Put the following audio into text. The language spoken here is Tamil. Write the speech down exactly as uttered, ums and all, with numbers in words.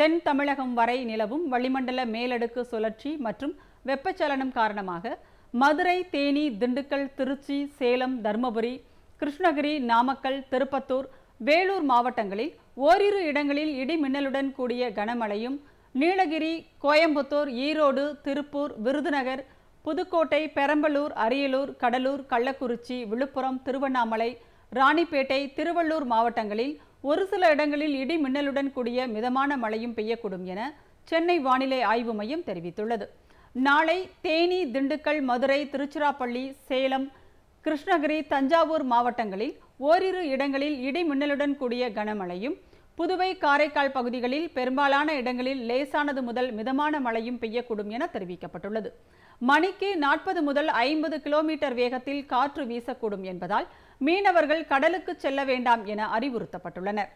தென் தமிழகம் வரை நிலவும் வளிமண்டல மேலடுக்கு சுழற்சி மற்றும் வெப்பச்சலனம் காரணமாக மதுரை, தேனி, திண்டுக்கல், திருச்சி, சேலம், தர்மபுரி, கிருஷ்ணகிரி, நாமக்கல், திருப்பத்தூர், வேலூர் மாவட்டங்களில் ஓரிரு இடங்களில் இடிமின்னலுடன் கூடிய கனமழையும், நீலகிரி, கோயம்புத்தூர், ஈரோடு, திருப்பூர், விருதுநகர், புதுக்கோட்டை, பெரம்பலூர், அரியலூர், கடலூர், கள்ளக்குறிச்சி, விழுப்புரம், திருவண்ணாமலை, ராணிப்பேட்டை, திருவள்ளூர் மாவட்டங்களில் ஒரு சில இடங்களில் இடி மின்னலுடன் கூடிய மிதமான மழையும் பெய்யக்கூடும் என சென்னை வானிலை ஆய்வு மையம் தெரிவித்துள்ளது. நாளை தேனி, திண்டுக்கல், மதுரை, திருச்சிராப்பள்ளி, சேலம், கிருஷ்ணகிரி, தஞ்சாவூர் மாவட்டங்களில் ஓரிரு இடங்களில் இடி மின்னலுடன் கூடிய கனமழையும், புதுவை, காரைக்கால் பகுதிகளில் பெரும்பாலான இடங்களில் லேசானது முதல் மிதமான மழையும் பெய்யக்கூடும் என தெரிவிக்கப்பட்டுள்ளது. மணிக்கு நாற்பது முதல் ஐம்பது கிலோமீட்டர் வேகத்தில் காற்று வீசக்கூடும் என்பதால் மீனவர்கள் கடலுக்கு செல்ல வேண்டாம் என அறிவுறுத்தப்பட்டுள்ளனர்.